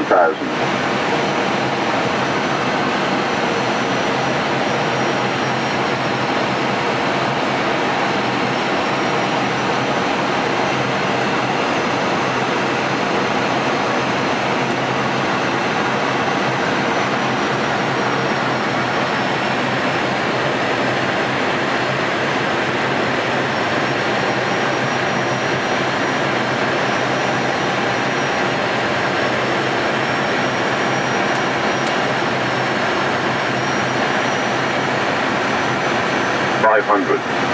1,000. $500.